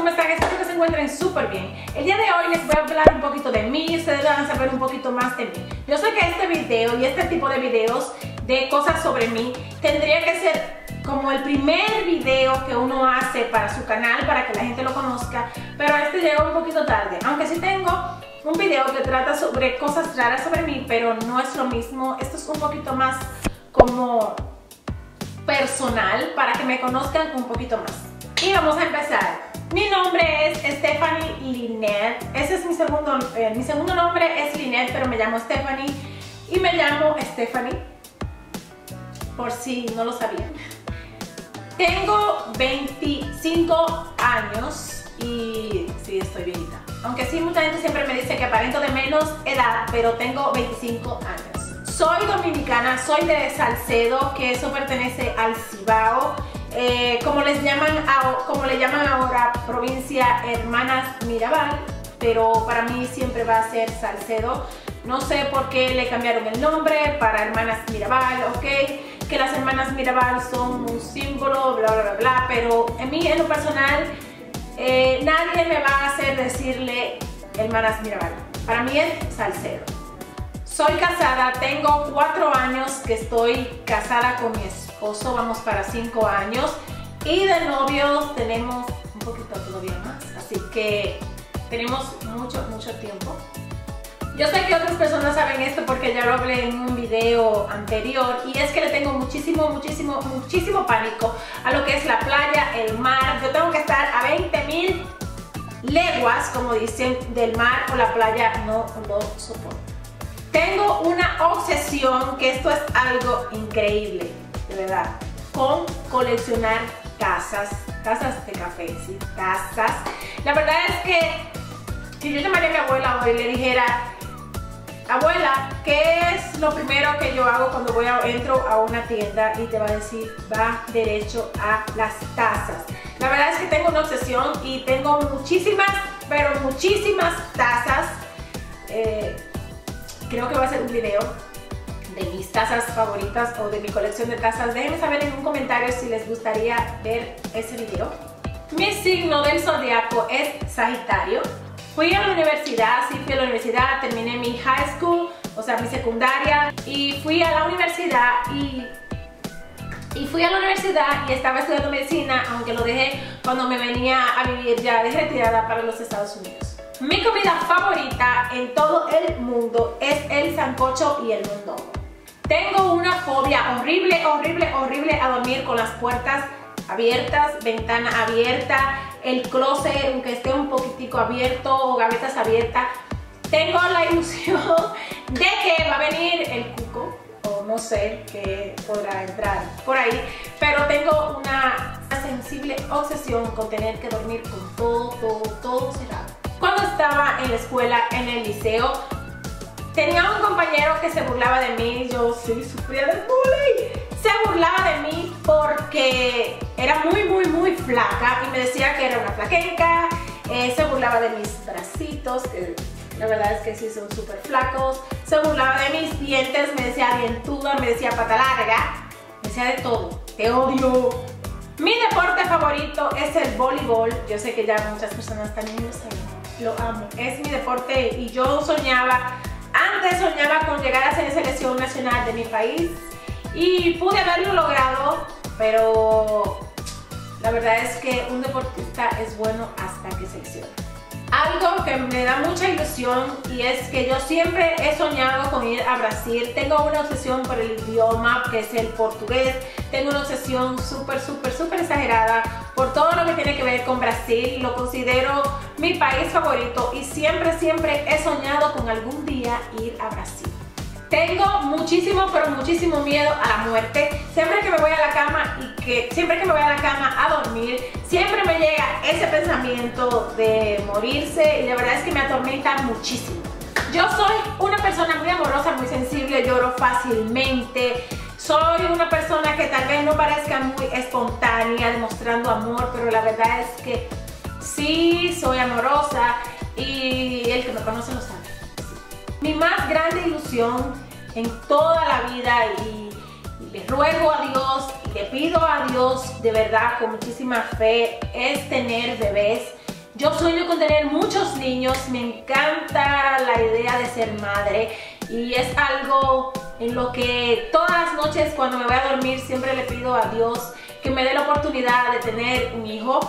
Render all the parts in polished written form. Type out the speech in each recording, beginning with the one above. ¿cómo están? Espero que se encuentren súper bien. El día de hoy les voy a hablar un poquito de mí y ustedes van a saber un poquito más de mí. Yo sé que este video y este tipo de videos de cosas sobre mí tendría que ser como el primer video que uno hace para su canal, para que la gente lo conozca, pero este llegó un poquito tarde, aunque sí tengo un video que trata sobre cosas raras sobre mí, pero no es lo mismo. Esto es un poquito más como personal, para que me conozcan un poquito más. Y vamos a empezar. Mi nombre es Stephanie Linett. Ese es mi segundo nombre es Linett, pero me llamo Stephanie. Y me llamo Stephanie, por si no lo sabían. Tengo 25 años y sí, estoy viejita. Aunque sí, mucha gente siempre me dice que aparento de menos edad, pero tengo 25 años. Soy dominicana, soy de Salcedo, que eso pertenece al Cibao. Como le llaman ahora, provincia Hermanas Mirabal, pero para mí siempre va a ser Salcedo. No sé por qué le cambiaron el nombre para Hermanas Mirabal, ok, que las Hermanas Mirabal son un símbolo, bla bla bla bla, pero en mí, en lo personal, nadie me va a hacer decirle Hermanas Mirabal. Para mí es Salcedo. Soy casada, tengo 4 años que estoy casada con mi esposo, vamos para 5 años. Y de novios tenemos un poquito todavía más, así que tenemos mucho, mucho tiempo. Yo sé que otras personas saben esto porque ya lo hablé en un video anterior, y es que le tengo muchísimo, muchísimo, muchísimo pánico a lo que es la playa, el mar. Yo tengo que estar a 20.000 leguas, como dicen, del mar o la playa, no lo soporto. Tengo una obsesión, que esto es algo increíble, de verdad, con coleccionar tazas de café, sí, tazas. La verdad es que si yo llamaría a mi abuela hoy y le dijera, abuela, ¿qué es lo primero que yo hago cuando entro a una tienda? Y te va a decir, va derecho a las tazas. La verdad es que tengo una obsesión y tengo muchísimas, pero muchísimas tazas. Creo que va a ser un video de mis tazas favoritas o de mi colección de tazas. Déjenme saber en un comentario si les gustaría ver ese video. Mi signo del zodiaco es Sagitario. Fui a la universidad, sí fui a la universidad, terminé mi high school, o sea mi secundaria, y fui a la universidad y estaba estudiando medicina, aunque lo dejé cuando me venía a vivir ya de retirada para los Estados Unidos. Mi comida favorita en todo el mundo es el sancocho y el mondongo. Tengo una fobia horrible, horrible, horrible a dormir con las puertas abiertas, ventana abierta, el closet aunque esté un poquitico abierto o gavetas abiertas. Tengo la ilusión de que va a venir el cuco o no sé qué podrá entrar por ahí, pero tengo una sensible obsesión con tener que dormir con todo cerrado. Cuando estaba en la escuela, en el liceo, tenía un compañero que se burlaba de mí. Yo sí sufría de bullying. Se burlaba de mí porque era muy, muy, muy flaca y me decía que era una flaqueca. Se burlaba de mis bracitos, que la verdad es que sí son súper flacos. Se burlaba de mis dientes, me decía dientuda, me decía pata larga. Me decía de todo. Te odio. Mi deporte favorito es el voleibol. Yo sé que ya muchas personas también lo saben. Lo amo, es mi deporte y yo antes soñaba con llegar a ser selección nacional de mi país y pude haberlo logrado, pero la verdad es que un deportista es bueno hasta que se lesiona. Algo que me da mucha ilusión y es que yo siempre he soñado con ir a Brasil. Tengo una obsesión por el idioma que es el portugués, tengo una obsesión súper, súper, súper exagerada por todo lo que tiene que ver con Brasil. Lo considero mi país favorito y siempre, siempre he soñado con algún día ir a Brasil. Tengo muchísimo, pero muchísimo miedo a la muerte. Siempre que me voy a la cama a dormir, siempre me llega ese pensamiento de morirse y la verdad es que me atormenta muchísimo. Yo soy una persona muy amorosa, muy sensible, lloro fácilmente. Soy una persona que tal vez no parezca muy espontánea, demostrando amor, pero la verdad es que sí, soy amorosa y el que me conoce lo sabe. Mi más grande ilusión en toda la vida, y le ruego a Dios, y le pido a Dios de verdad con muchísima fe, es tener bebés. Yo sueño con tener muchos niños, me encanta la idea de ser madre y es algo en lo que todas las noches cuando me voy a dormir siempre le pido a Dios que me dé la oportunidad de tener un hijo.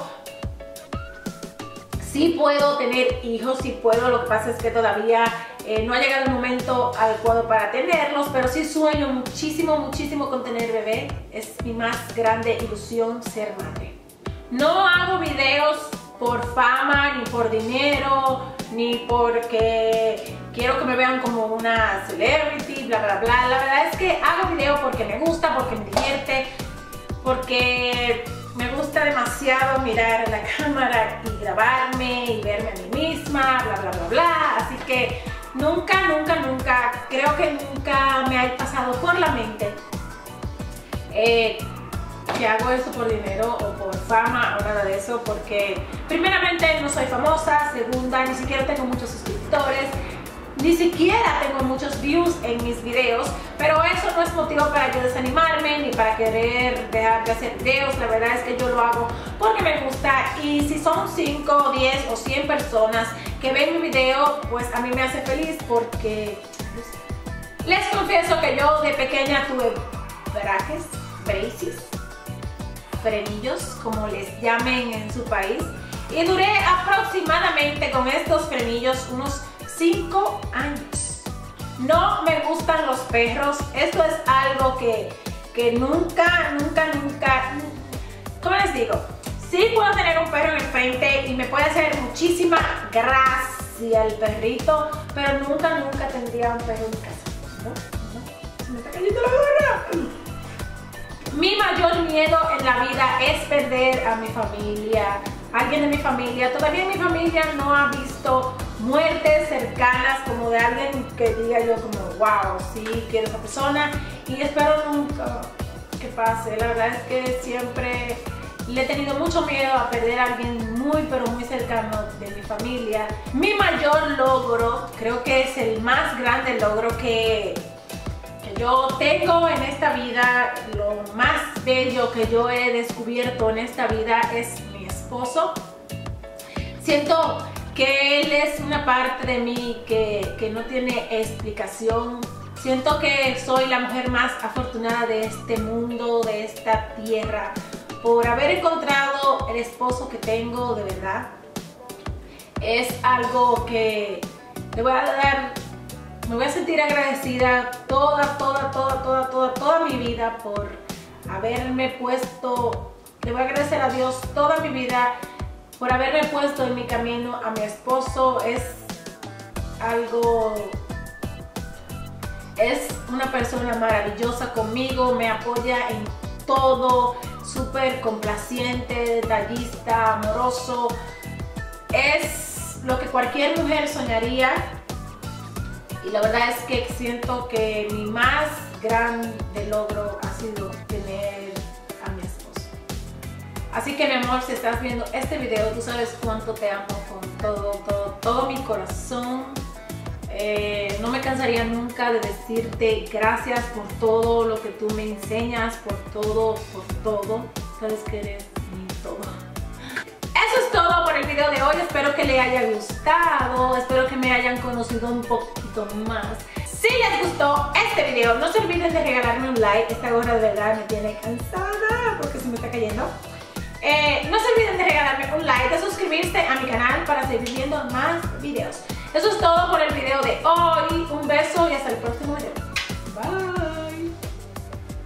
Sí puedo tener hijos, sí puedo, lo que pasa es que todavía no ha llegado el momento adecuado para tenerlos, pero sí sueño muchísimo, muchísimo con tener bebé. Es mi más grande ilusión ser madre. No hago videos por fama, ni por dinero, ni porque quiero que me vean como una celebrity, bla, bla, bla. La verdad es que hago videos porque me gusta, porque me divierte, porque me gusta demasiado mirar la cámara y grabarme y verme a mí misma, bla, bla, bla, bla. Así que nunca, nunca, nunca, creo que nunca me ha pasado por la mente que hago eso por dinero o por fama o nada de eso, porque primeramente no soy famosa, segunda ni siquiera tengo muchos suscriptores, ni siquiera tengo muchos views en mis videos, pero eso no es motivo para yo desanimarme ni para querer dejar de hacer videos. La verdad es que yo lo hago porque me gusta y si son 5, 10 o 100 personas que ven mi video, pues a mí me hace feliz porque les confieso que yo de pequeña tuve braques, braces, frenillos, como les llamen en su país, y duré aproximadamente con estos frenillos unos 5 años. No me gustan los perros, esto es algo que nunca, nunca, nunca, ¿cómo les digo? Sí puedo tener un perro en el frente y me puede hacer muchísima gracia el perrito, pero nunca, nunca tendría un perro en mi casa. ¿No? Se me está cayendo la gorra. Mi mayor miedo en la vida es perder a mi familia, alguien de mi familia. Todavía mi familia no ha visto muertes cercanas como de alguien que diga yo como wow, sí, quiero a esa persona y espero nunca que pase. La verdad es que siempre le he tenido mucho miedo a perder a alguien muy pero muy cercano de mi familia. Mi mayor logro, creo que es el más grande logro que yo tengo en esta vida, lo más bello que yo he descubierto en esta vida es mi esposo. Siento que él es una parte de mí que no tiene explicación. Siento que soy la mujer más afortunada de este mundo, de esta tierra, por haber encontrado el esposo que tengo. De verdad, es algo que le voy a dar, me voy a sentir agradecida toda mi vida por haberme puesto, le voy a agradecer a Dios toda mi vida por haberme puesto en mi camino a mi esposo. Es algo, es una persona maravillosa conmigo, me apoya en todo, súper complaciente, detallista, amoroso. Es lo que cualquier mujer soñaría y la verdad es que siento que mi más grande logro ha sido tener a mi esposo. Así que mi amor, si estás viendo este video, tú sabes cuánto te amo con todo, todo, todo mi corazón. No me cansaría nunca de decirte gracias por todo lo que tú me enseñas, por todo, por todo. Sabes que eres mi todo. Eso es todo por el video de hoy. Espero que les haya gustado, espero que me hayan conocido un poquito más. Si les gustó este video, no se olviden de regalarme un like. Esta gorra de verdad me tiene cansada porque se me está cayendo. No se olviden de regalarme un like, de suscribirse a mi canal para seguir viendo más videos. Eso es todo por el video de hoy. Un beso y hasta el próximo video.